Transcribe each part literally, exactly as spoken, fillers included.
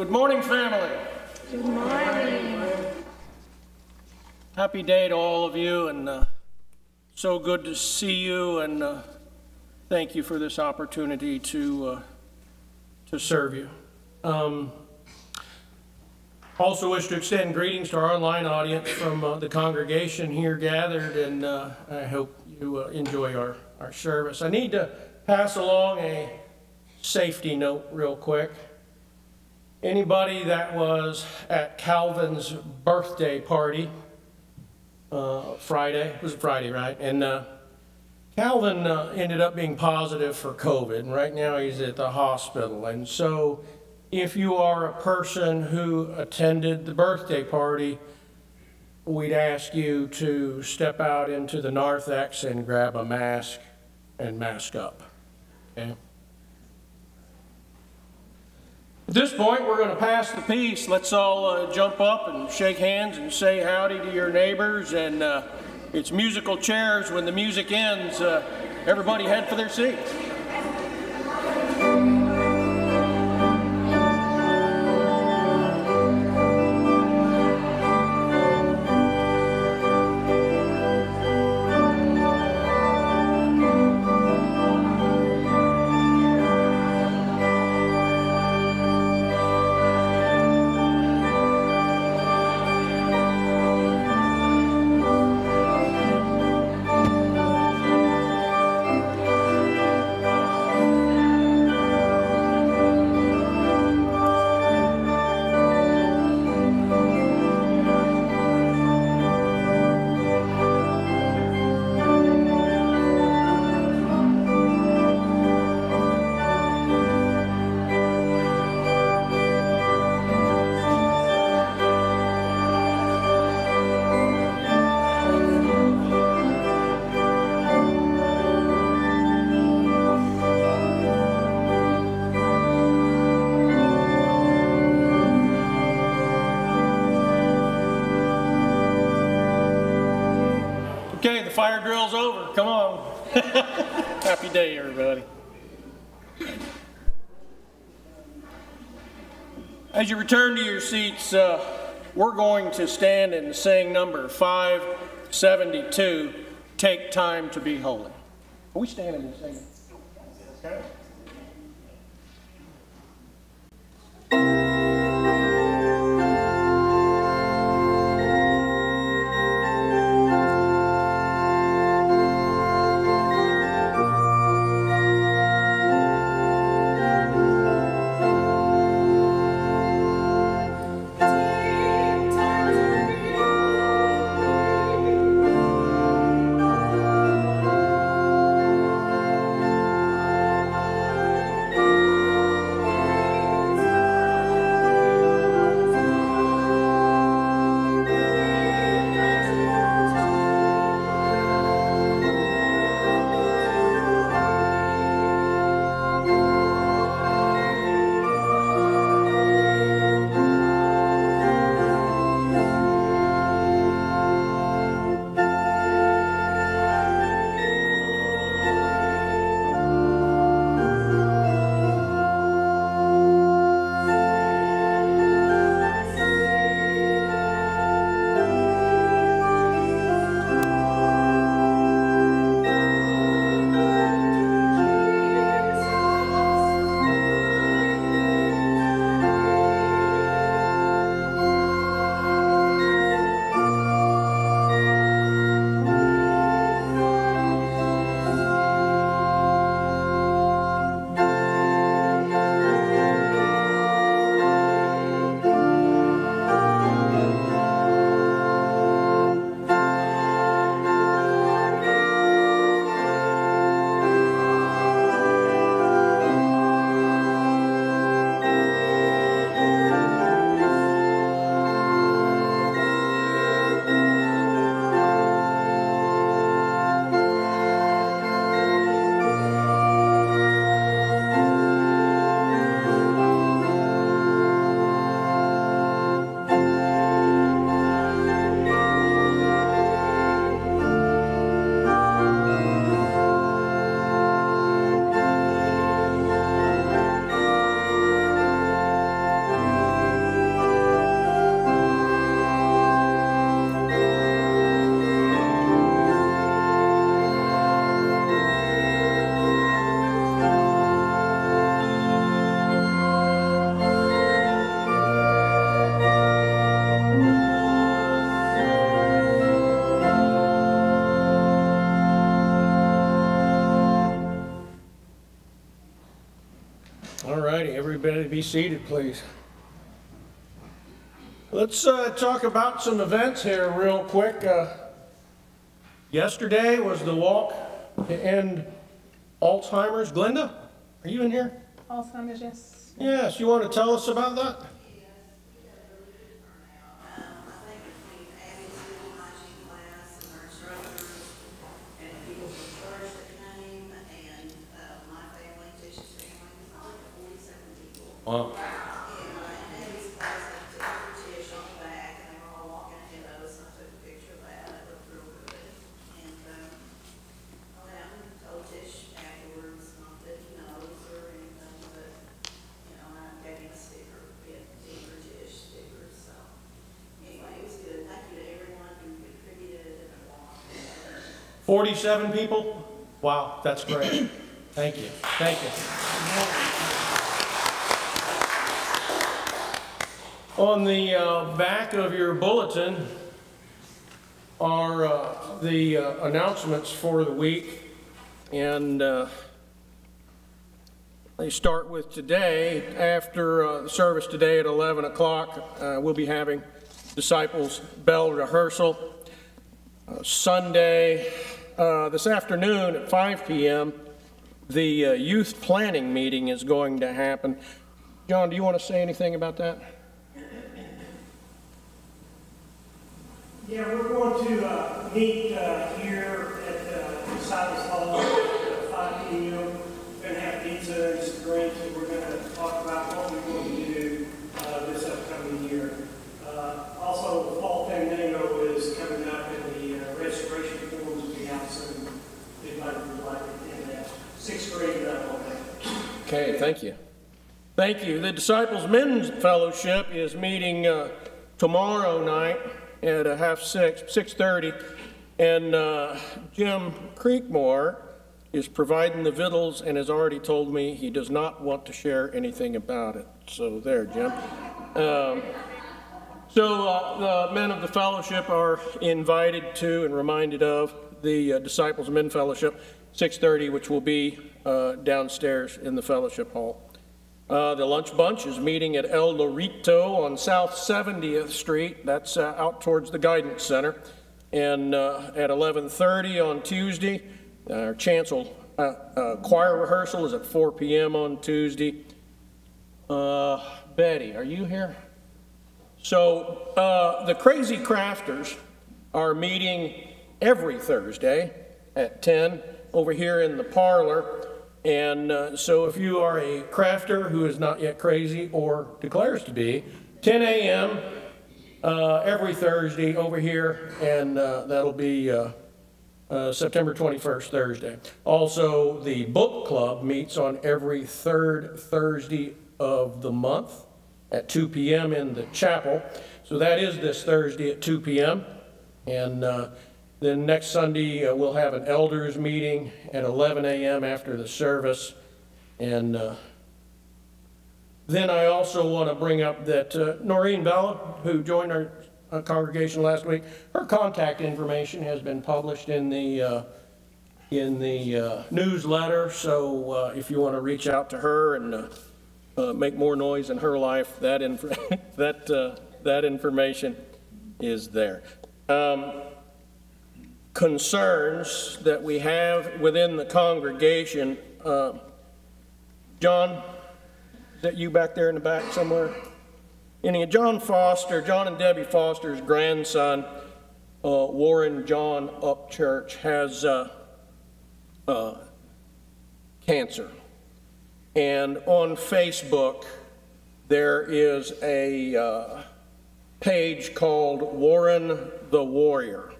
Good morning, family. Good morning. Happy day to all of you, and uh, so good to see you, and uh, thank you for this opportunity to uh, to serve you. Um, also wish to extend greetings to our online audience from uh, the congregation here gathered, and uh, I hope you uh, enjoy our, our service. I need to pass along a safety note real quick. Anybody that was at Calvin's birthday party uh, Friday, it was Friday, right? And uh, Calvin uh, ended up being positive for COVID, and right now he's at the hospital. And so if you are a person who attended the birthday party, we'd ask you to step out into the narthex and grab a mask and mask up, okay? At this point, we're going to pass the peace. Let's all uh, jump up and shake hands and say howdy to your neighbors. And uh, it's musical chairs. When the music ends, uh, everybody head for their seats. Fire drill's over. Come on. Happy day, everybody. As you return to your seats, uh, we're going to stand and sing number five seventy-two, Take Time to Be Holy. Are we standing and singing? Okay. All righty, everybody be seated, please. Let's uh, talk about some events here real quick. Uh, yesterday was the walk to end Alzheimer's. Glenda, are you in here? Alzheimer's, yes. Yes, you want to tell us about that? Wow. forty-seven people? Wow, that's great. Thank you. Thank you. On the uh, back of your bulletin are uh, the uh, announcements for the week. And uh, they start with today. After uh, the service today at eleven o'clock, uh, we'll be having Disciples Bell Rehearsal. Uh, Sunday... Uh, this afternoon at five P M, the uh, youth planning meeting is going to happen. John, do you want to say anything about that? Yeah, we're going to uh, meet uh, here at uh, Silas Hall at five P M We're going to have pizza and some drinks, and we're going to talk about what we want to do uh, this upcoming year. Uh, also, the Fall Fandango is coming up, and the uh, registration forms will be out soon. If you would like to attend that sixth grade level. Okay, thank you. Thank you. The Disciples Men's Fellowship is meeting uh, tomorrow night at uh, half six, six thirty, and uh, Jim Creekmore is providing the victuals and has already told me he does not want to share anything about it. So there, Jim. Um, So uh, the men of the fellowship are invited to and reminded of the uh, Disciples Men Fellowship, six thirty, which will be uh, downstairs in the fellowship hall. Uh, the lunch bunch is meeting at El Lorito on South seventieth Street. That's uh, out towards the Guidance Center. And uh, at eleven thirty on Tuesday, our chancel uh, uh, choir rehearsal is at four P M on Tuesday. Uh, Betty, are you here? So uh, the Crazy Crafters are meeting every Thursday at ten over here in the parlor. And uh, so if you are a crafter who is not yet crazy or declares to be, ten A M uh, every Thursday over here, and uh, that'll be uh, uh, September twenty-first, Thursday. Also, the book club meets on every third Thursday of the month at two P M in the chapel. So that is this Thursday at two P M And uh, then next Sunday, uh, we'll have an elders meeting at eleven A M after the service. And uh, then I also want to bring up that uh, Noreen Bella, who joined our uh, congregation last week, her contact information has been published in the, uh, in the uh, newsletter. So uh, if you want to reach out to her and uh, Uh, make more noise in her life, that, inf that, uh, that information is there. Um, concerns that we have within the congregation. Uh, John, is that you back there in the back somewhere? Any, John Foster, John and Debbie Foster's grandson, uh, Warren John Upchurch, has uh, uh, cancer. And on Facebook, there is a uh, page called Warren the Warrior.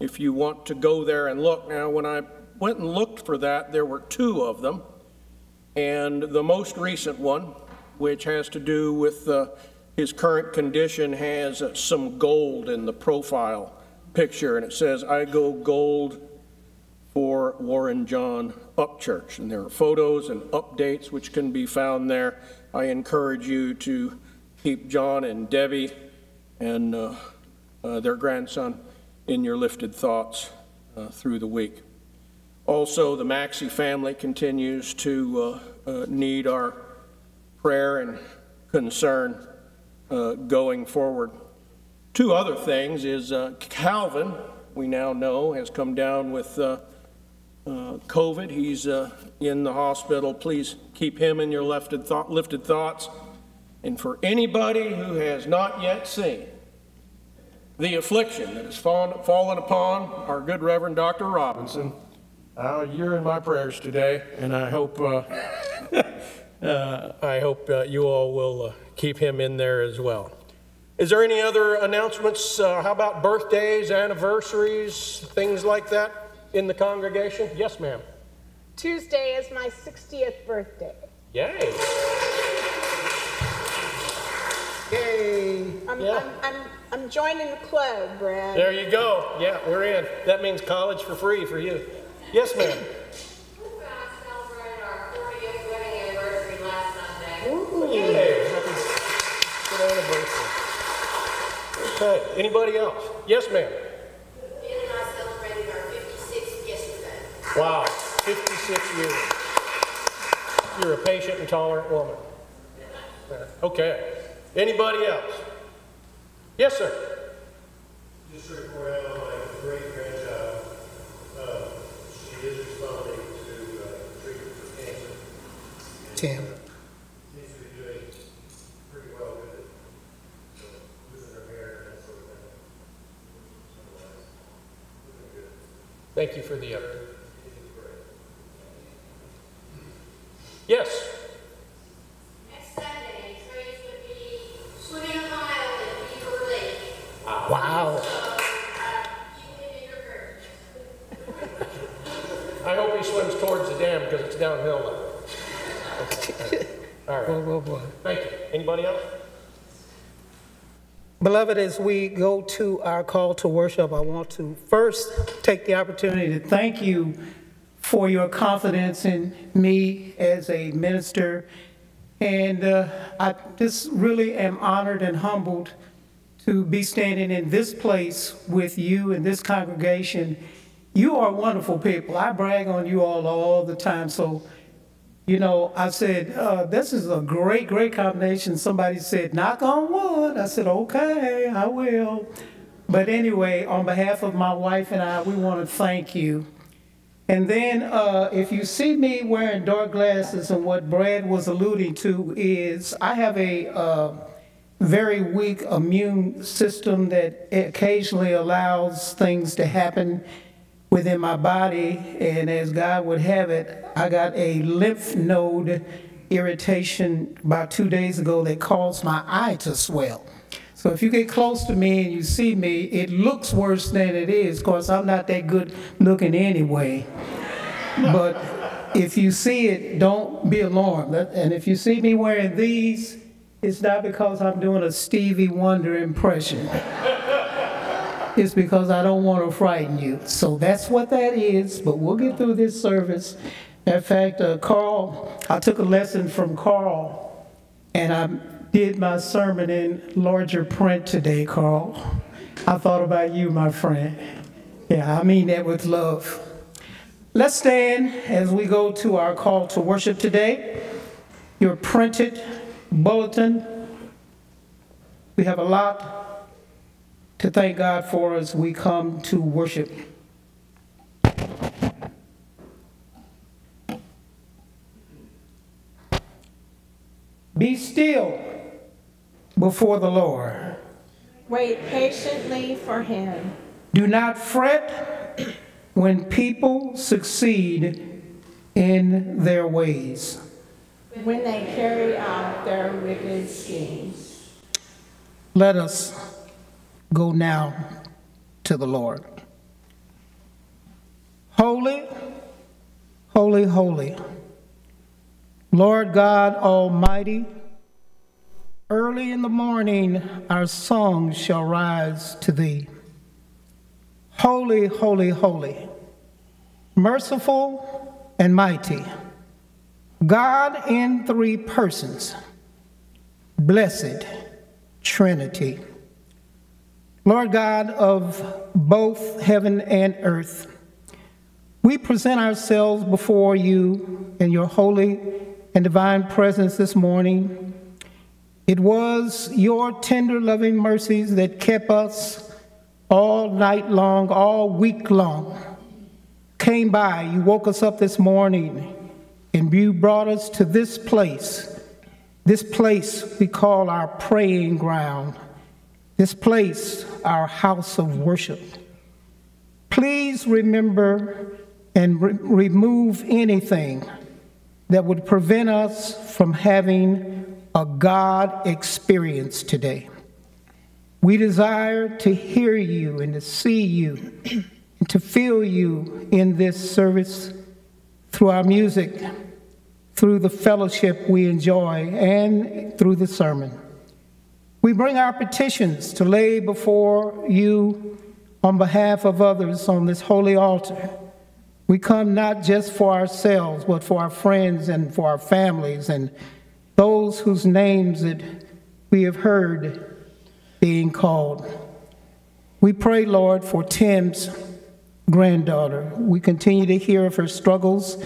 If you want to go there and look. Now, when I went and looked for that, there were two of them. And the most recent one, which has to do with uh, his current condition, has uh, some gold in the profile picture. And it says, I go gold for Warren John Upchurch. And there are photos and updates which can be found there. I encourage you to keep John and Debbie and uh, uh, their grandson in your lifted thoughts uh, through the week. Also, the Maxey family continues to uh, uh, need our prayer and concern uh, going forward. Two other things is uh, Calvin, we now know, has come down with uh, uh, COVID. He's uh, in the hospital. Please keep him in your lifted, th lifted thoughts. And for anybody who has not yet seen the affliction that has fallen, fallen upon our good Reverend Doctor Robinson, uh, you're in my prayers today, and I hope uh, uh, I hope uh, you all will uh, keep him in there as well. Is there any other announcements? Uh, how about birthdays, anniversaries, things like that in the congregation? Yes, ma'am. Tuesday is my sixtieth birthday. Yay! Yay! I'm, yeah. I'm, I'm, I'm joining the club, Brad. There you go. Yeah, we're in. That means college for free for you. Yes, ma'am. We celebrated our fortieth wedding anniversary last Sunday. Ooh. Yay! Yay. Happy good anniversary. Okay. Anybody else? Yes, ma'am. Ben and I celebrated our fifty-sixth yesterday. Wow, fifty-six years. You're a patient and tolerant woman. Okay. Anybody else? Yes, sir. Just report out on my great-grandchild. Uh, she is responding to uh, treatment for cancer. Tim. Uh, seems to be doing pretty well with it. So, losing her hair and that sort of thing. Otherwise, looking good. Thank you for the update. Yes. Wow. I hope he swims towards the dam because it's downhill now. Okay. All right. Whoa, whoa, whoa. Thank you. Anybody else? Beloved, as we go to our call to worship, I want to first take the opportunity to thank you for your confidence in me as a minister. And uh, I just really am honored and humbled to be standing in this place with you and this congregation. You are wonderful people. I brag on you all all the time. So, you know, I said, uh, this is a great, great combination. Somebody said, knock on wood. I said, okay, I will. But anyway, on behalf of my wife and I, we want to thank you. And then uh, if you see me wearing dark glasses, and what Brad was alluding to is I have a uh, very weak immune system that occasionally allows things to happen within my body, and as God would have it, I got a lymph node irritation about two days ago that caused my eye to swell. So if you get close to me and you see me, it looks worse than it is. Of course, I'm not that good looking anyway, but if you see it, don't be alarmed. And if you see me wearing these, it's not because I'm doing a Stevie Wonder impression. It's because I don't want to frighten you. So that's what that is, but we'll get through this service. In fact, uh, Carl, I took a lesson from Carl, and I did my sermon in larger print today, Carl. I thought about you, my friend. Yeah, I mean that with love. Let's stand as we go to our call to worship today. Your printed bulletin. We have a lot to thank God for as we come to worship. Be still before the Lord. Wait patiently for him. Do not fret when people succeed in their ways, when they carry out their wicked schemes. Let us go now to the Lord. Holy, holy, holy, Lord God Almighty, early in the morning our song shall rise to thee. Holy, holy, holy, merciful and mighty, God in three persons, blessed Trinity, Lord God of both heaven and earth, we present ourselves before you in your holy and divine presence this morning It was your tender, loving mercies that kept us all night long, all week long. Came by, you woke us up this morning, and you brought us to this place, this place we call our praying ground, this place, our house of worship. Please remember and re- remove anything that would prevent us from having a God experience today. We desire to hear you and to see you and to feel you in this service through our music, through the fellowship we enjoy, and through the sermon. We bring our petitions to lay before you on behalf of others on this holy altar. We come not just for ourselves, but for our friends and for our families and those whose names that we have heard being called. We pray, Lord, for Tim's granddaughter. We continue to hear of her struggles,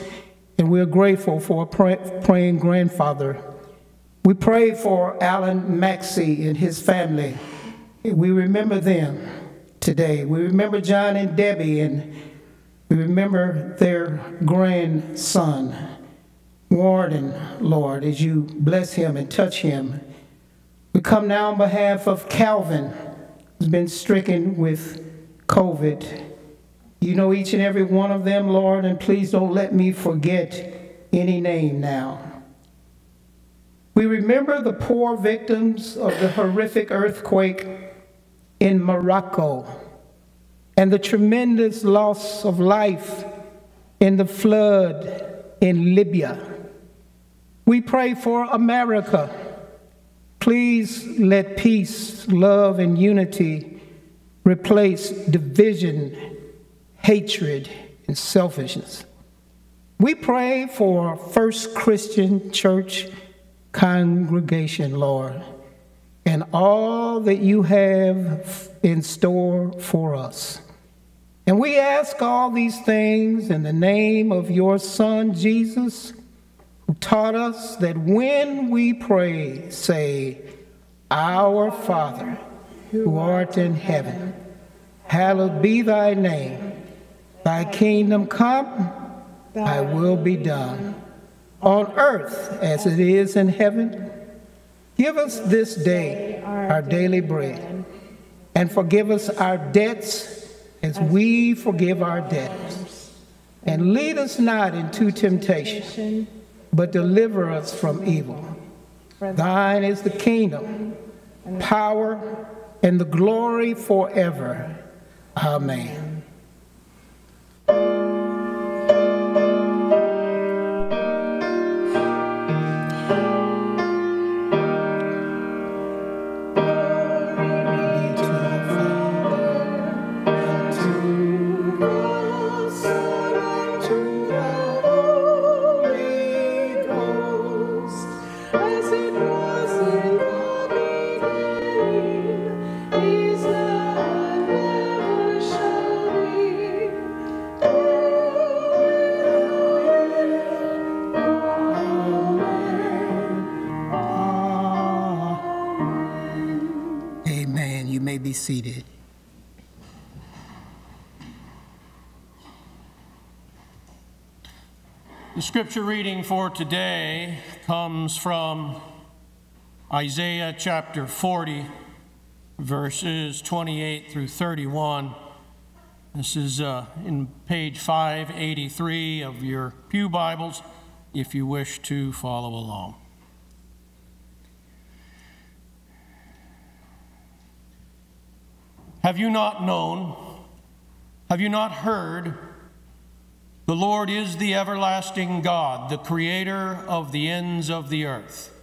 and we are grateful for a praying grandfather. We pray for Alan Maxey and his family. We remember them today. We remember John and Debbie, and we remember their grandson, Warden, Lord, as you bless him and touch him. We come now on behalf of Calvin, who's been stricken with COVID. You know each and every one of them, Lord, and please don't let me forget any name now. We remember the poor victims of the horrific earthquake in Morocco and the tremendous loss of life in the flood in Libya. We pray for America. Please let peace, love, and unity replace division, hatred, and selfishness. We pray for First Christian Church congregation, Lord, and all that you have in store for us. And we ask all these things in the name of your Son, Jesus, who taught us that when we pray, say, Our Father, who art in heaven, hallowed be thy name. Thy kingdom come, thy will be done, on earth as it is in heaven. Give us this day our daily bread, and forgive us our debts as we forgive our debtors. And lead us not into temptation, but deliver us from evil. Thine is the kingdom, power, and the glory forever. Amen. Seated. The scripture reading for today comes from Isaiah chapter forty, verses twenty-eight through thirty-one. This is uh, in page five eighty-three of your pew Bibles, if you wish to follow along. Have you not known? Have you not heard? The Lord is the everlasting God, the creator of the ends of the earth.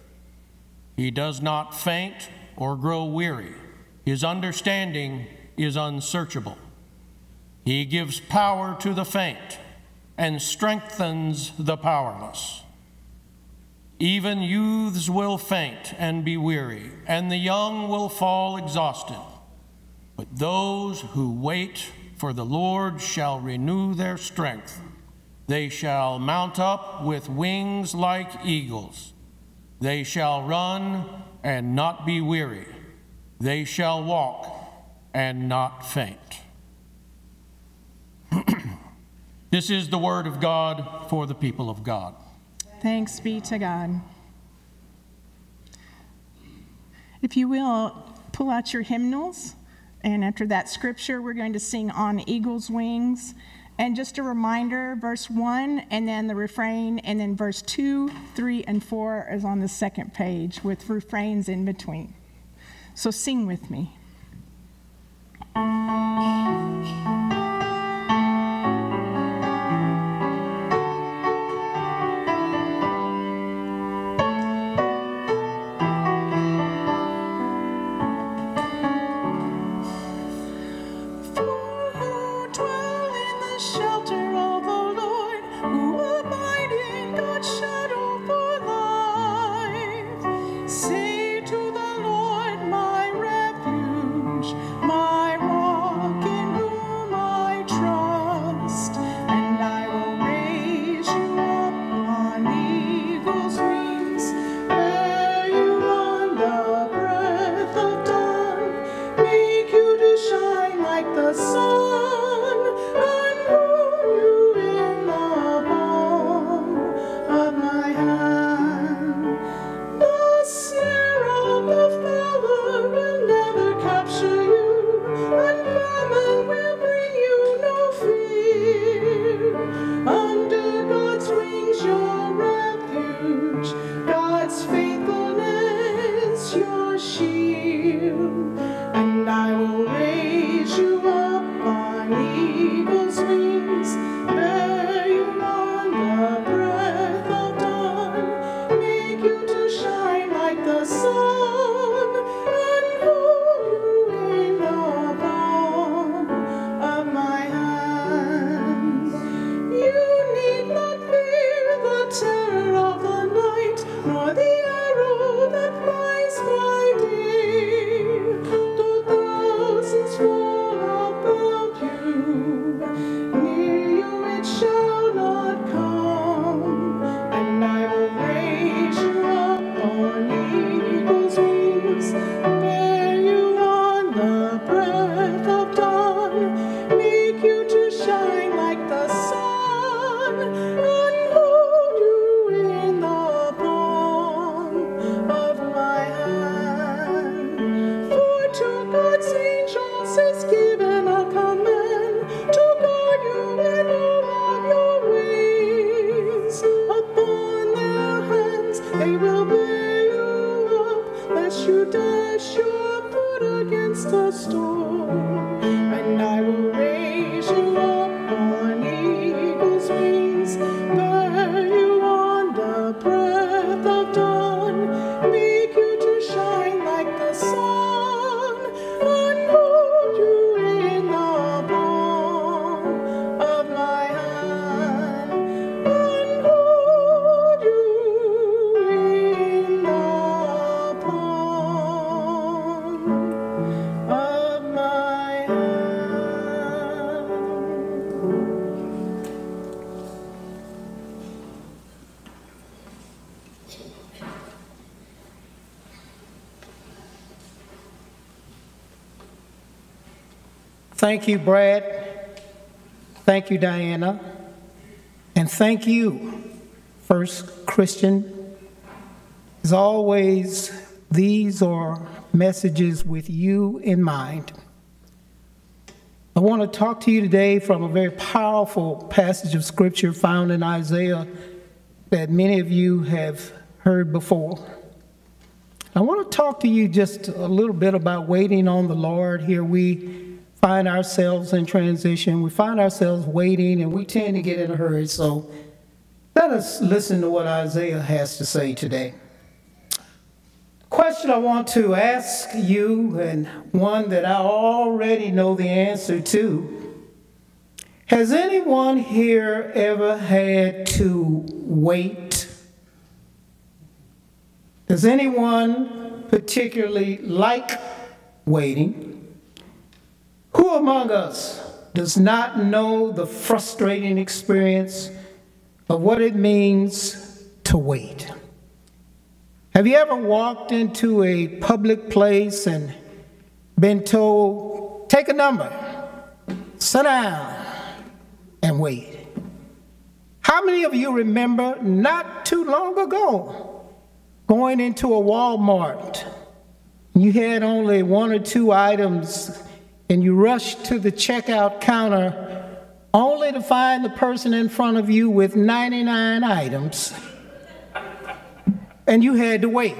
He does not faint or grow weary. His understanding is unsearchable. He gives power to the faint and strengthens the powerless. Even youths will faint and be weary, and the young will fall exhausted. But those who wait for the Lord shall renew their strength. They shall mount up with wings like eagles. They shall run and not be weary. They shall walk and not faint. This is the word of God for the people of God. Thanks be to God. If you will, pull out your hymnals. And after that scripture, we're going to sing On Eagle's Wings. And just a reminder, verse one, and then the refrain, and then verse two, three, and four is on the second page with refrains in between. So sing with me. Thank you, Brad. Thank you, Diana. And thank you, First Christian. As always, these are messages with you in mind. I want to talk to you today from a very powerful passage of scripture found in Isaiah that many of you have heard before. I want to talk to you just a little bit about waiting on the Lord. Here we find ourselves in transition. We find ourselves waiting, and we tend to get in a hurry. So let us listen to what Isaiah has to say today. The question I want to ask you, and one that I already know the answer to: has anyone here ever had to wait? Does anyone particularly like waiting? Who among us does not know the frustrating experience of what it means to wait? Have you ever walked into a public place and been told, take a number, sit down, and wait? How many of you remember not too long ago going into a Walmart? You had only one or two items and you rushed to the checkout counter only to find the person in front of you with ninety-nine items. And you had to wait.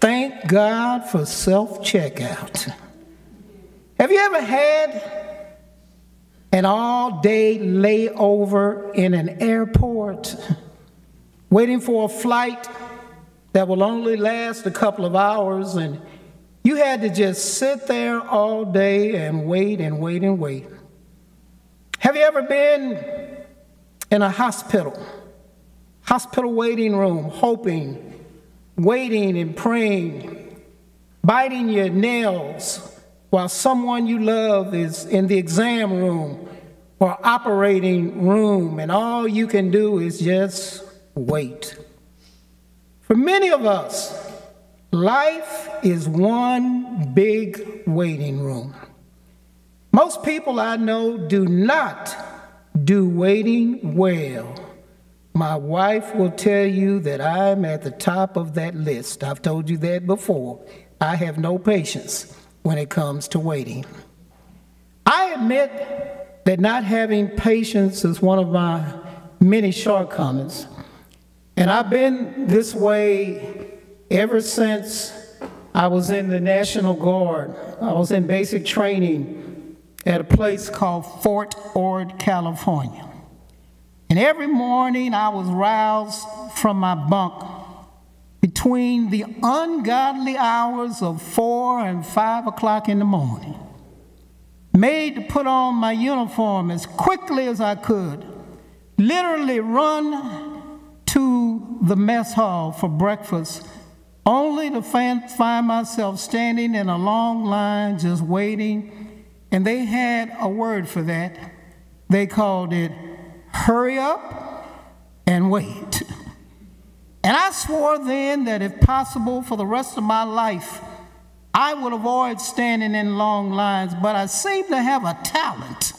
Thank God for self-checkout. Have you ever had an all-day layover in an airport, waiting for a flight that will only last a couple of hours, and you had to just sit there all day and wait and wait and wait? Have you ever been in a hospital? Hospital waiting room, hoping, waiting and praying, biting your nails while someone you love is in the exam room or operating room, and all you can do is just wait. For many of us, life is one big waiting room. Most people I know do not do waiting well. My wife will tell you that I'm at the top of that list. I've told you that before. I have no patience when it comes to waiting. I admit that not having patience is one of my many shortcomings. And I've been this way ever since I was in the National Guard. I was in basic training at a place called Fort Ord, California. And every morning I was roused from my bunk between the ungodly hours of four and five o'clock in the morning, made to put on my uniform as quickly as I could, literally run to the mess hall for breakfast, only to find myself standing in a long line just waiting. And they had a word for that. They called it hurry up and wait. And I swore then that if possible for the rest of my life, I would avoid standing in long lines, but I seem to have a talent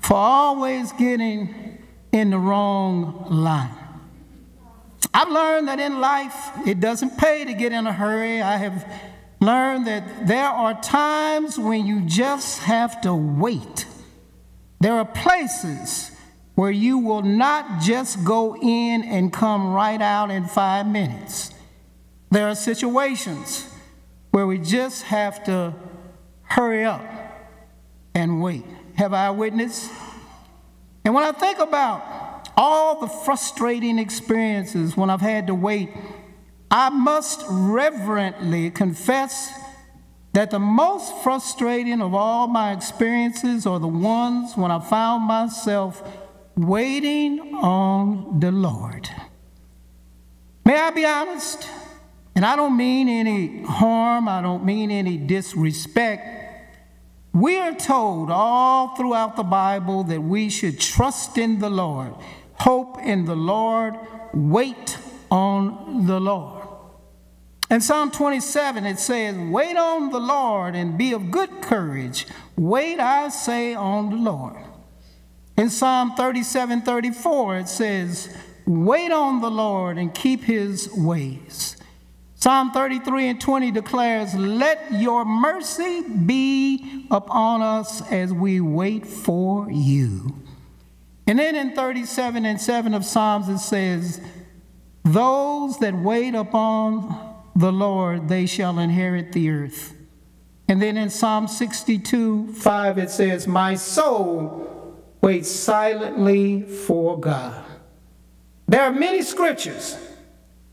for always getting in the wrong line. I've learned that in life, it doesn't pay to get in a hurry. I have learned that there are times when you just have to wait. There are places where you will not just go in and come right out in five minutes. There are situations where we just have to hurry up and wait. Have I witnessed? And when I think about all the frustrating experiences when I've had to wait, I must reverently confess that the most frustrating of all my experiences are the ones when I found myself waiting on the Lord. May I be honest? And I don't mean any harm. I don't mean any disrespect. We are told all throughout the Bible that we should trust in the Lord, hope in the Lord, wait on the Lord. In Psalm twenty-seven, it says, wait on the Lord and be of good courage. Wait, I say, on the Lord. In Psalm thirty-seven, thirty-four, it says, wait on the Lord and keep his ways. Psalm thirty-three and twenty declares, let your mercy be upon us as we wait for you. And then in thirty-seven and seven of Psalms, it says, those that wait upon the Lord, they shall inherit the earth. And then in Psalm sixty-two, five, it says, my soul wait silently for God. There are many scriptures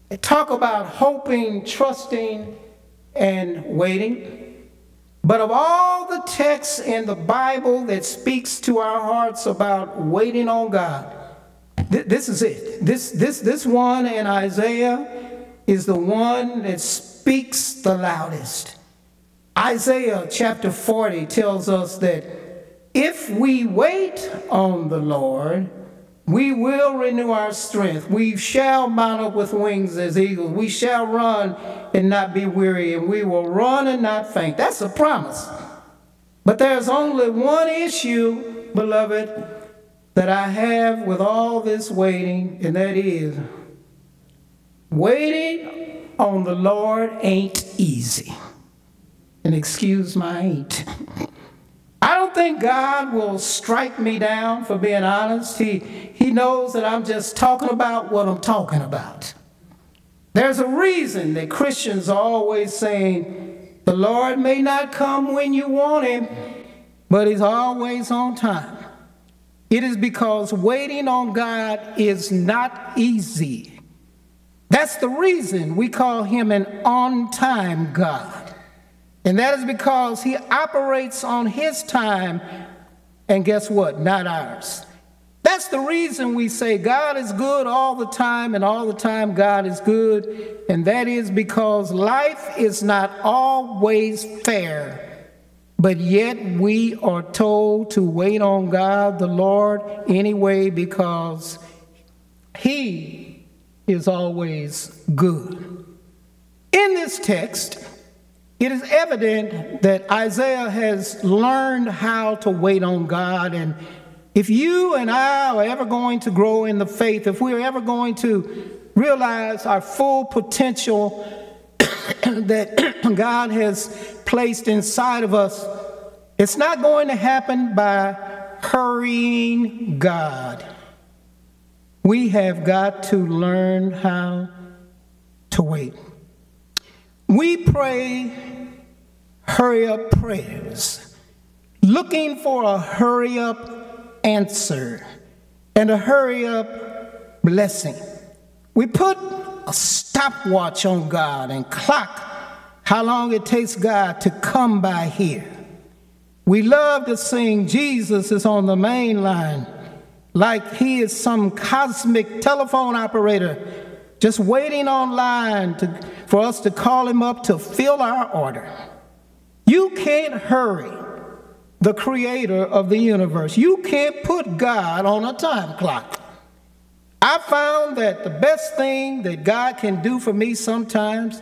that talk about hoping, trusting, and waiting. But of all the texts in the Bible that speaks to our hearts about waiting on God, th this is it. This, this, this one in Isaiah is the one that speaks the loudest. Isaiah chapter forty tells us that if we wait on the Lord, We will renew our strength. We shall mount up with wings as eagles. We shall run and not be weary, and we will run and not faint. That's a promise. But there's only one issue, beloved, that I have with all this waiting, and that is waiting on the Lord ain't easy. And excuse my ain't. I don't think God will strike me down for being honest. He, he knows that I'm just talking about what I'm talking about. There's a reason that Christians are always saying, the Lord may not come when you want him, but he's always on time. It is because waiting on God is not easy. That's the reason we call him an on-time God. And that is because he operates on his time, and guess what? Not ours. That's the reason we say God is good all the time, and all the time God is good, and that is because life is not always fair, but yet we are told to wait on God, the Lord, anyway, because he is always good. In this text, it is evident that Isaiah has learned how to wait on God, and if you and I are ever going to grow in the faith, if we are ever going to realize our full potential that God has placed inside of us, it's not going to happen by hurrying God. We have got to learn how to wait. We pray hurry-up prayers, looking for a hurry-up answer and a hurry-up blessing. We put a stopwatch on God and clock how long it takes God to come by here. We love to sing Jesus is on the main line like he is some cosmic telephone operator just waiting online to, for us to call him up to fill our order. You can't hurry the creator of the universe. You can't put God on a time clock. I found that the best thing that God can do for me sometimes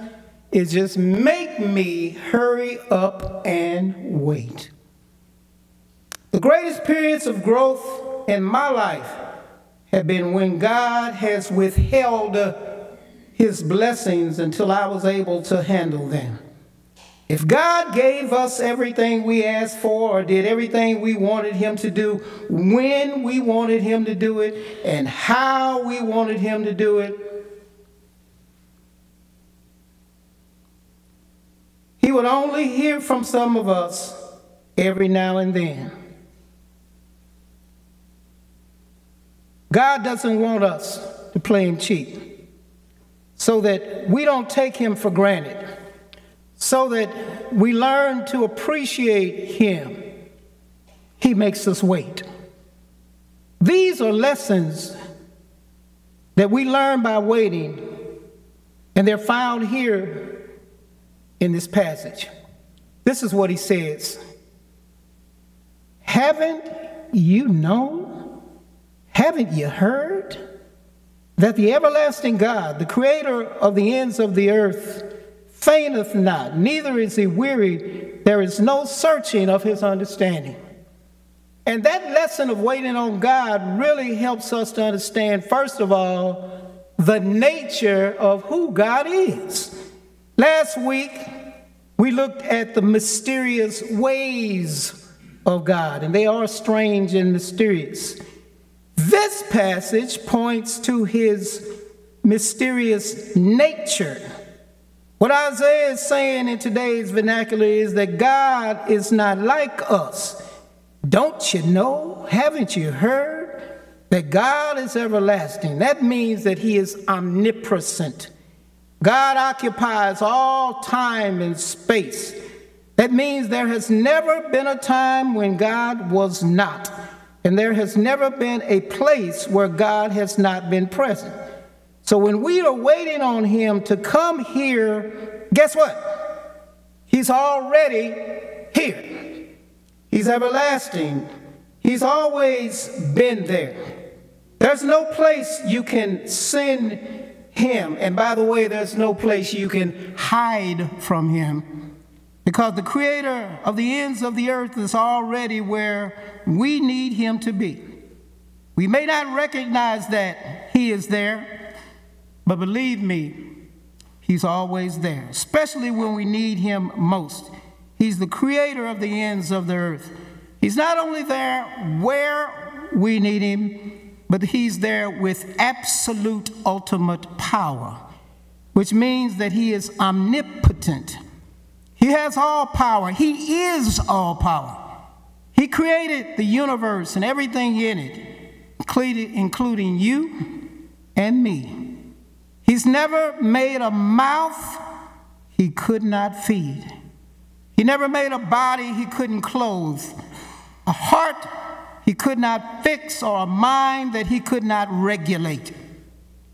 is just make me hurry up and wait. The greatest periods of growth in my life have been when God has withheld his blessings until I was able to handle them. If God gave us everything we asked for or did everything we wanted him to do, when we wanted him to do it, and how we wanted him to do it, he would only hear from some of us every now and then. God doesn't want us to play him cheap, so that we don't take him for granted, so that we learn to appreciate him. He makes us wait. These are lessons that we learn by waiting, and they're found here in this passage. This is what he says, haven't you known? Haven't you heard? That the everlasting God, the creator of the ends of the earth, fainteth not, neither is he weary. There is no searching of his understanding. And that lesson of waiting on God really helps us to understand, first of all, the nature of who God is. Last week, we looked at the mysterious ways of God, and they are strange and mysterious. This passage points to his mysterious nature. What Isaiah is saying in today's vernacular is that God is not like us. Don't you know? Haven't you heard? That God is everlasting. That means that he is omnipresent. God occupies all time and space. That means there has never been a time when God was not. And there has never been a place where God has not been present. So when we are waiting on him to come here, guess what? He's already here. He's everlasting. He's always been there. There's no place you can send him. And by the way, there's no place you can hide from him, because the creator of the ends of the earth is already where we need him to be. We may not recognize that he is there, but believe me, he's always there, especially when we need him most. He's the creator of the ends of the earth. He's not only there where we need him, but he's there with absolute ultimate power, which means that he is omnipotent. He has all power. He is all power. He created the universe and everything in it, including you and me. He's never made a mouth he could not feed. He never made a body he couldn't clothe, a heart he could not fix, or a mind that he could not regulate.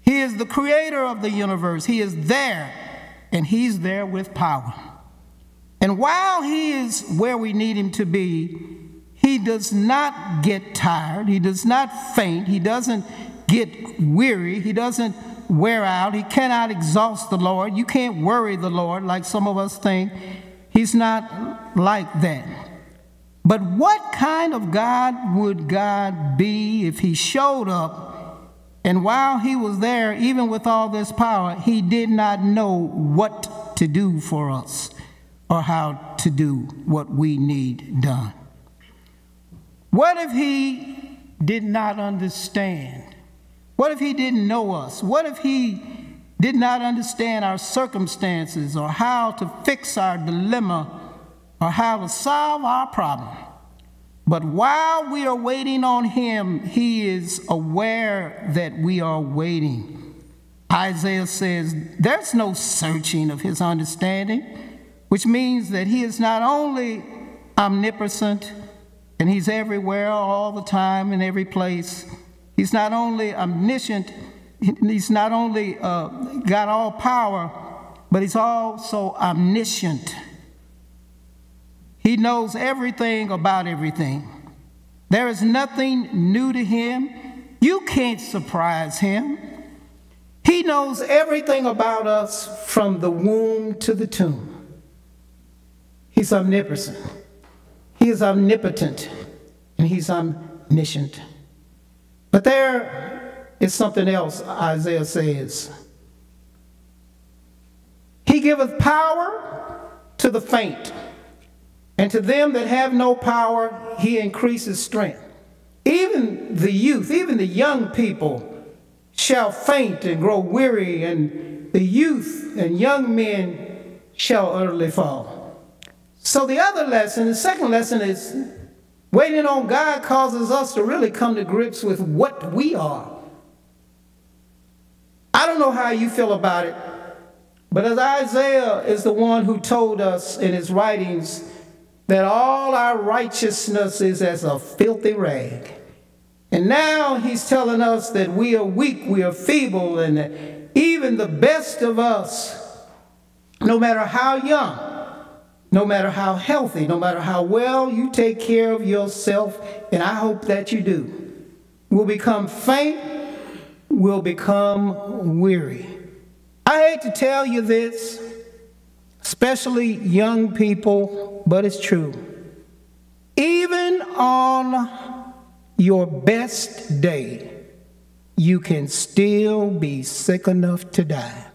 He is the creator of the universe. He is there, and he's there with power. And while he is where we need him to be, he does not get tired. He does not faint. He doesn't get weary. He doesn't wear out. He cannot exhaust the Lord. You can't worry the Lord like some of us think. He's not like that. But what kind of God would God be if he showed up, and while he was there, even with all this power, he did not know what to do for us or how to do what we need done? What if he did not understand? What if he didn't know us? What if he did not understand our circumstances, or how to fix our dilemma, or how to solve our problem? But while we are waiting on him, he is aware that we are waiting. Isaiah says there's no searching of his understanding, which means that he is not only omnipotent, and he's everywhere all the time in every place. He's not only omniscient, he's not only uh, got all power, but he's also omniscient. He knows everything about everything. There is nothing new to him. You can't surprise him. He knows everything about us from the womb to the tomb. He's omnipresent. He is omnipotent, and he's omniscient. But there is something else Isaiah says. He giveth power to the faint, and to them that have no power, he increases strength. Even the youth, even the young people shall faint and grow weary, and the youth and young men shall utterly fall. So the other lesson, the second lesson is, waiting on God causes us to really come to grips with what we are. I don't know how you feel about it, but as Isaiah is the one who told us in his writings that all our righteousness is as a filthy rag. And now he's telling us that we are weak, we are feeble, and that even the best of us, no matter how young, no matter how healthy, no matter how well you take care of yourself, and I hope that you do, will become faint, will become weary. I hate to tell you this, especially young people, but it's true. Even on your best day, you can still be sick enough to die.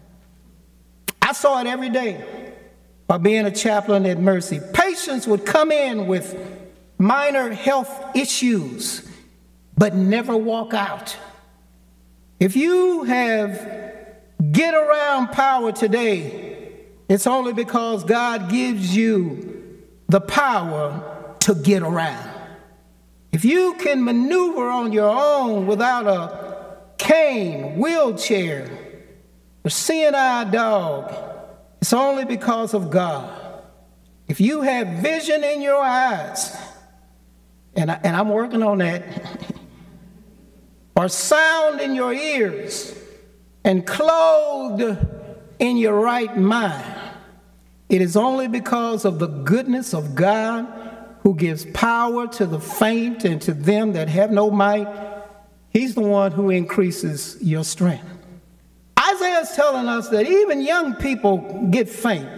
I saw it every day. By being a chaplain at Mercy, patients would come in with minor health issues, but never walk out. If you have get around power today, it's only because God gives you the power to get around. If you can maneuver on your own without a cane, wheelchair, or seeing eye dog, it's only because of God. If you have vision in your eyes, and, I, and I'm working on that, or sound in your ears, and clothed in your right mind, it is only because of the goodness of God, who gives power to the faint, and to them that have no might, He's the one who increases your strength. Isaiah is telling us that even young people get faint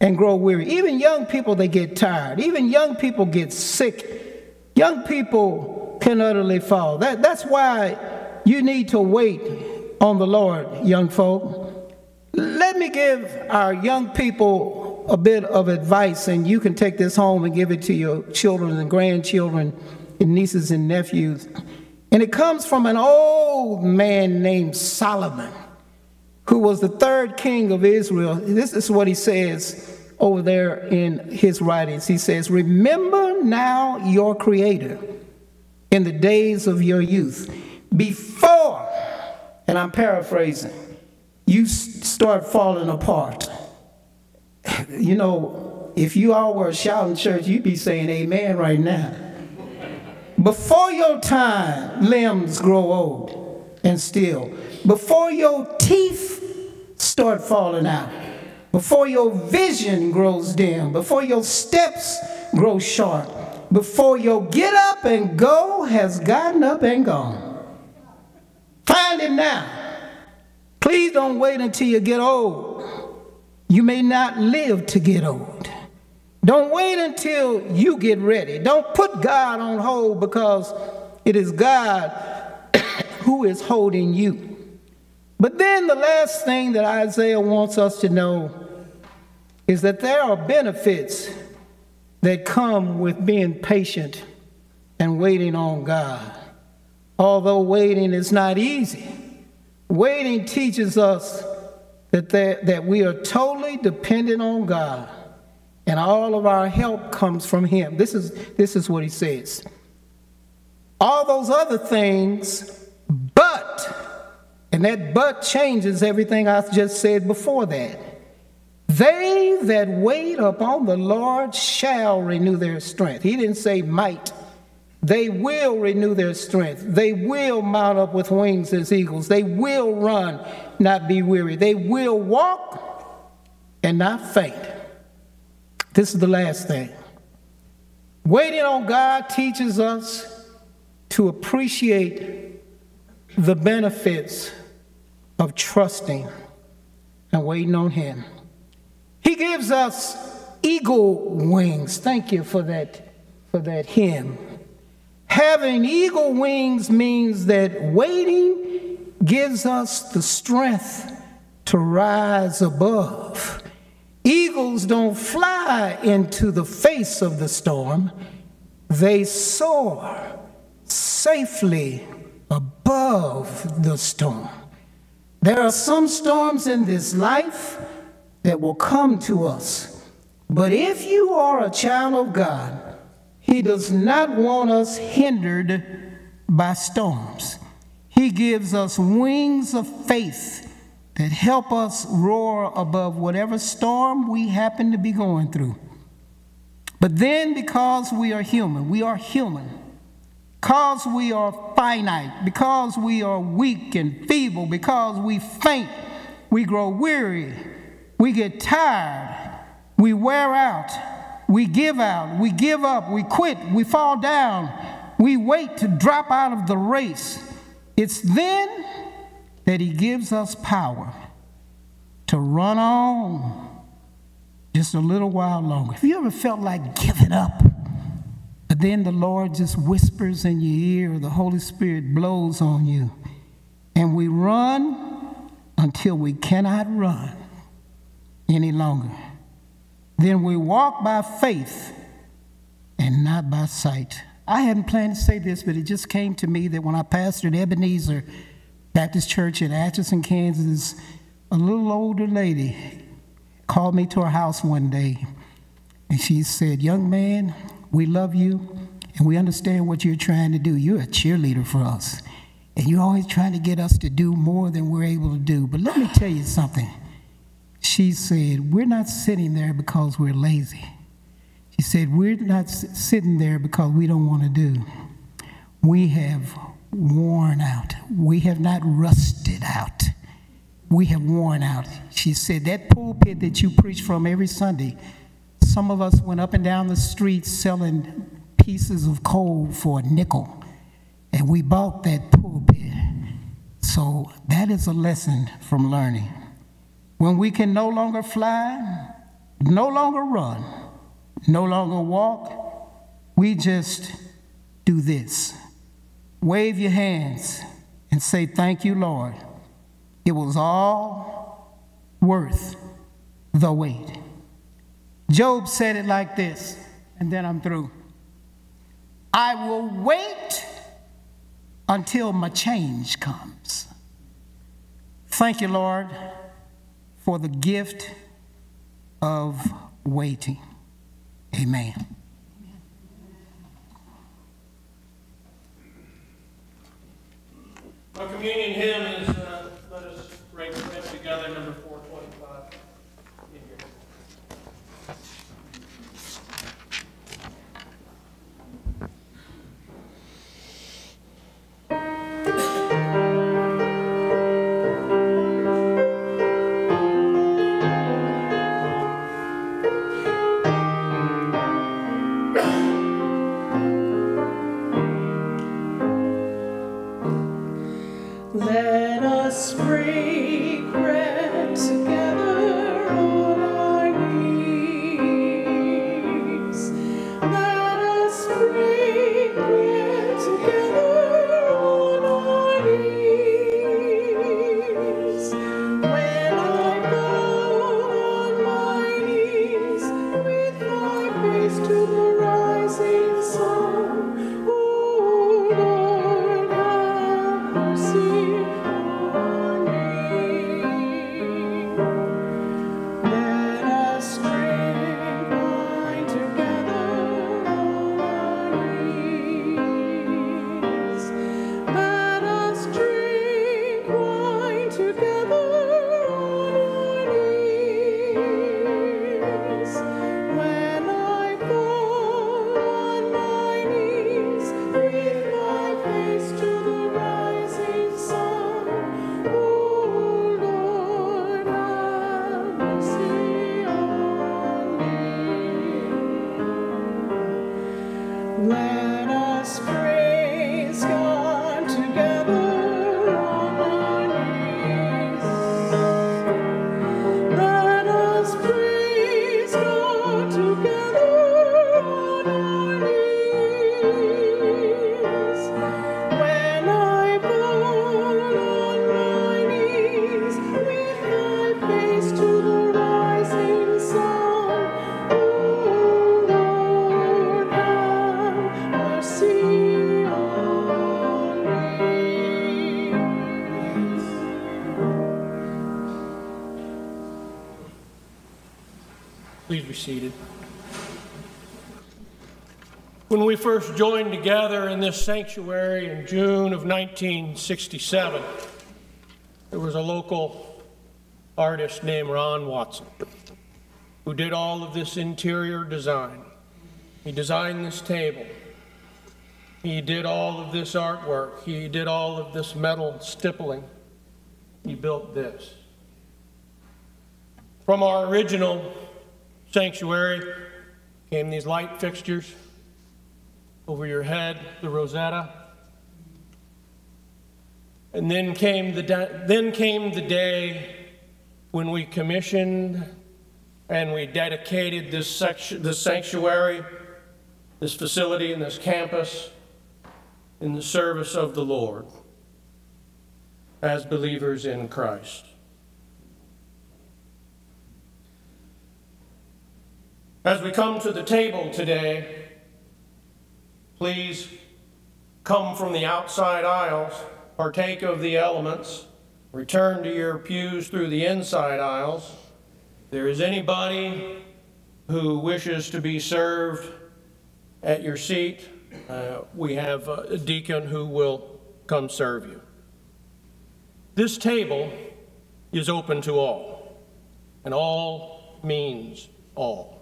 and grow weary. Even young people, they get tired. Even young people get sick. Young people can utterly fall. That, that's why you need to wait on the Lord, young folk. Let me give our young people a bit of advice, and you can take this home and give it to your children and grandchildren and nieces and nephews. And it comes from an old man named Solomon, who was the third king of Israel. This is what he says over there in his writings. He says, "Remember now your Creator in the days of your youth, before," and I'm paraphrasing, "you start falling apart." You know, if you all were a shouting church, you'd be saying amen right now. "Before your time, limbs grow old and still. Before your teeth start falling out. Before your vision grows dim. Before your steps grow short. Before your get up and go has gotten up and gone. Find him now. Please don't wait until you get old. You may not live to get old. Don't wait until you get ready. Don't put God on hold, because it is God who is holding you." But then the last thing that Isaiah wants us to know is that there are benefits that come with being patient and waiting on God. Although waiting is not easy, waiting teaches us that, there, that we are totally dependent on God, and all of our help comes from him. This is, this is what he says. All those other things, but, and that but changes everything I just said before that. "They that wait upon the Lord shall renew their strength." He didn't say might. "They will renew their strength. They will mount up with wings as eagles. They will run, not be weary. They will walk and not faint." This is the last thing. Waiting on God teaches us to appreciate the benefits of trusting and waiting on him. He gives us eagle wings. Thank you for that, for that hymn. Having eagle wings means that waiting gives us the strength to rise above. Eagles don't fly into the face of the storm. They soar safely above the storm. There are some storms in this life that will come to us. But if you are a child of God, he does not want us hindered by storms. He gives us wings of faith that help us roar above whatever storm we happen to be going through. But then, because we are human, we are human, because we are finite, because we are weak and feeble, because we faint, we grow weary, we get tired, we wear out, we give out, we give up, we quit, we fall down, we wait to drop out of the race. It's then that he gives us power to run on just a little while longer. Have you ever felt like giving up? But then the Lord just whispers in your ear, the Holy Spirit blows on you, and we run until we cannot run any longer. Then we walk by faith and not by sight. I hadn't planned to say this, but it just came to me that when I pastored Ebenezer Baptist Church in Atchison, Kansas, a little older lady called me to her house one day, and she said, "Young man, we love you, and we understand what you're trying to do. You're a cheerleader for us, and you're always trying to get us to do more than we're able to do. But let me tell you something." She said, "We're not sitting there because we're lazy." She said, "We're not sitting there because we don't want to do. We have worn out. We have not rusted out. We have worn out." She said, "That pulpit that you preach from every Sunday, some of us went up and down the streets selling pieces of coal for a nickel. And we bought that pulpit. So that is a lesson from learning. When we can no longer fly, no longer run, no longer walk, we just do this. Wave your hands and say, thank you, Lord. It was all worth the wait. Job said it like this, and then I'm through. I will wait until my change comes. Thank you, Lord, for the gift of waiting. Amen. Our communion hymn is, uh, let us raise the hymn together, number four twenty-five. Seated. When we first joined together in this sanctuary in June of nineteen sixty-seven, there was a local artist named Ron Watson who did all of this interior design. He designed this table. He did all of this artwork. He did all of this metal stippling. He built this. From our original sanctuary came these light fixtures over your head, the Rosetta, and then came the then came the day when we commissioned and we dedicated this section, this sanctuary, this facility, and this campus in the service of the Lord as believers in Christ. As we come to the table today, please come from the outside aisles, partake of the elements, return to your pews through the inside aisles. If there is anybody who wishes to be served at your seat, uh, we have a deacon who will come serve you. This table is open to all, and all means all.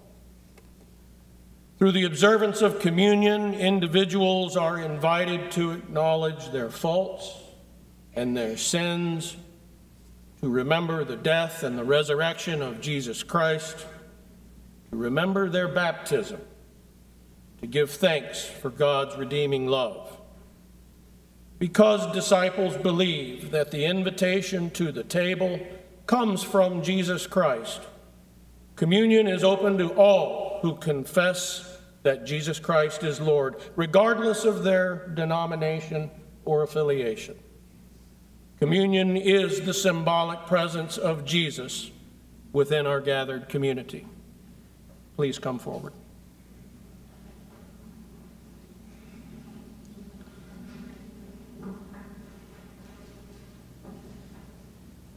Through the observance of communion, individuals are invited to acknowledge their faults and their sins, to remember the death and the resurrection of Jesus Christ, to remember their baptism, to give thanks for God's redeeming love, because disciples believe that the invitation to the table comes from Jesus Christ. Communion is open to all who confess that Jesus Christ is Lord, regardless of their denomination or affiliation. Communion is the symbolic presence of Jesus within our gathered community. Please come forward.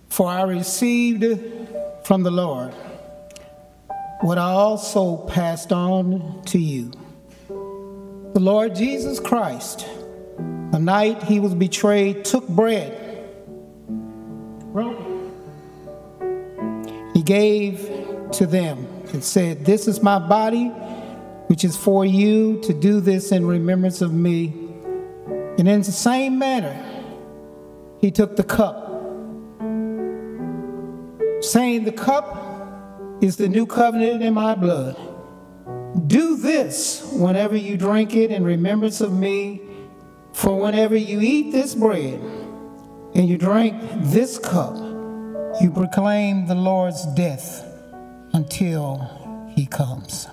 For I received from the Lord what I also passed on to you. The Lord Jesus Christ, the night he was betrayed, took bread, broke it. He gave to them and said, "This is my body, which is for you, to do this in remembrance of me." And in the same manner, he took the cup, saying, "The cup is the new covenant in my blood. Do this whenever you drink it in remembrance of me. For whenever you eat this bread and you drink this cup, you proclaim the Lord's death until he comes."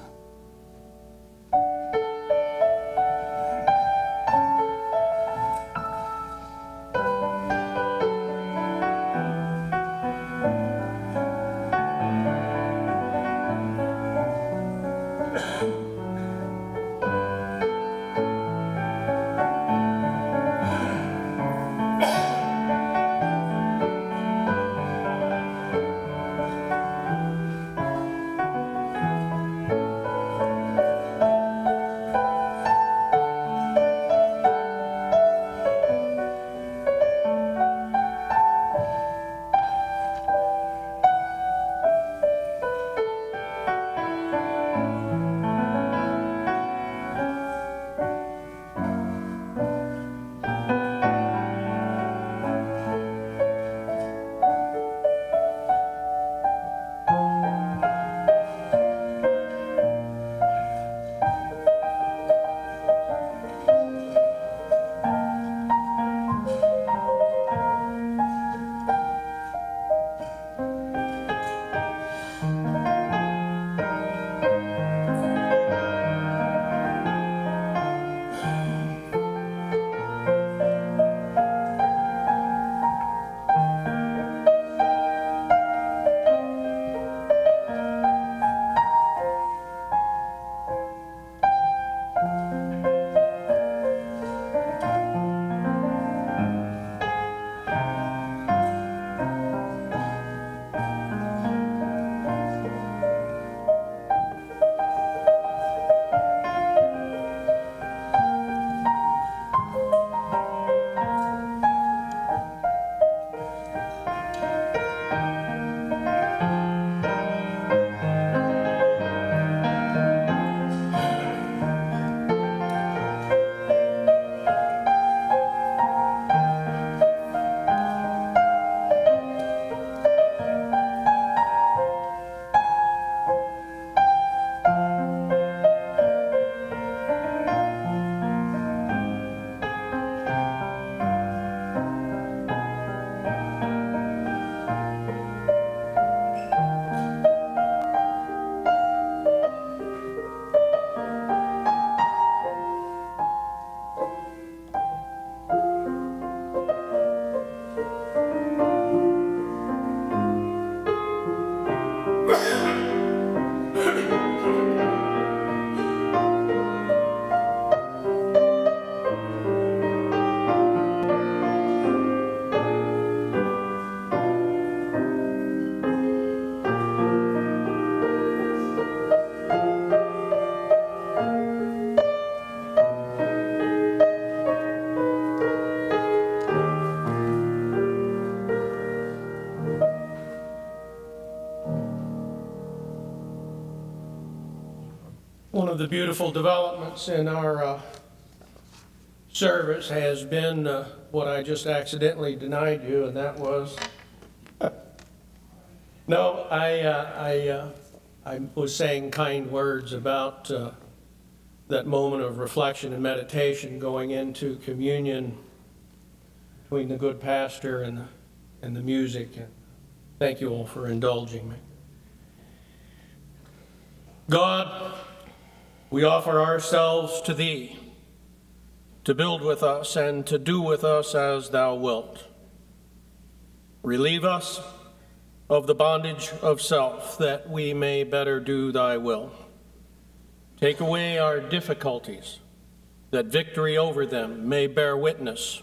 One of the beautiful developments in our uh, service has been uh, what I just accidentally denied you, and that was no, I uh, I uh, I was saying kind words about uh, that moment of reflection and meditation going into communion between the good pastor and the, and the music. And thank you all for indulging me. God, we offer ourselves to Thee, to build with us and to do with us as Thou wilt. Relieve us of the bondage of self, that we may better do Thy will. Take away our difficulties, that victory over them may bear witness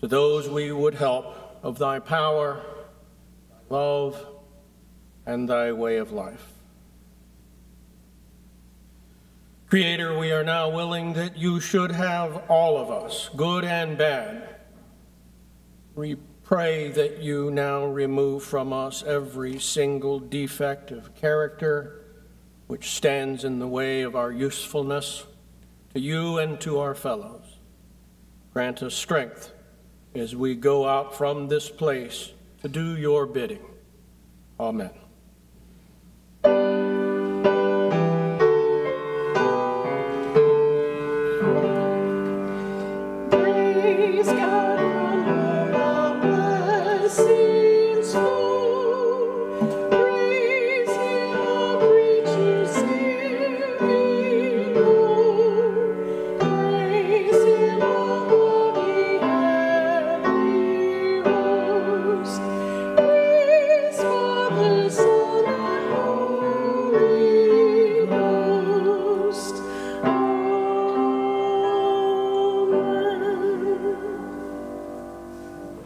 to those we would help of Thy power, love, and Thy way of life. Creator, we are now willing that You should have all of us, good and bad. We pray that You now remove from us every single defect of character which stands in the way of our usefulness to You and to our fellows. Grant us strength as we go out from this place to do Your bidding. Amen.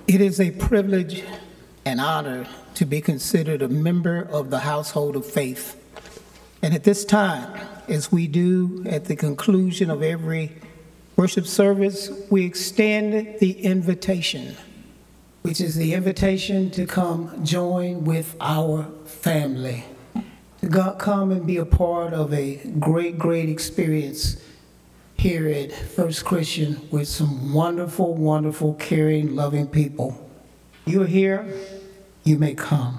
It is a privilege and honor to be considered a member of the household of faith. And at this time, as we do at the conclusion of every worship service, we extend the invitation, which is the invitation to come join with our family, to come and be a part of a great, great experience here at First Christian with some wonderful, wonderful, caring, loving people. You're here, you may come.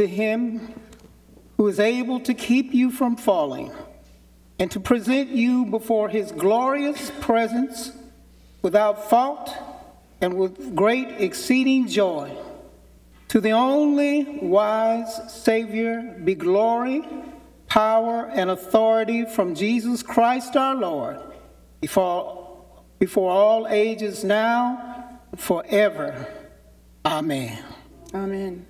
to him who is able to keep you from falling and to present you before his glorious presence without fault and with great exceeding joy. To the only wise Savior be glory, power, and authority from Jesus Christ our Lord, before, before all ages now, forever. Amen. Amen.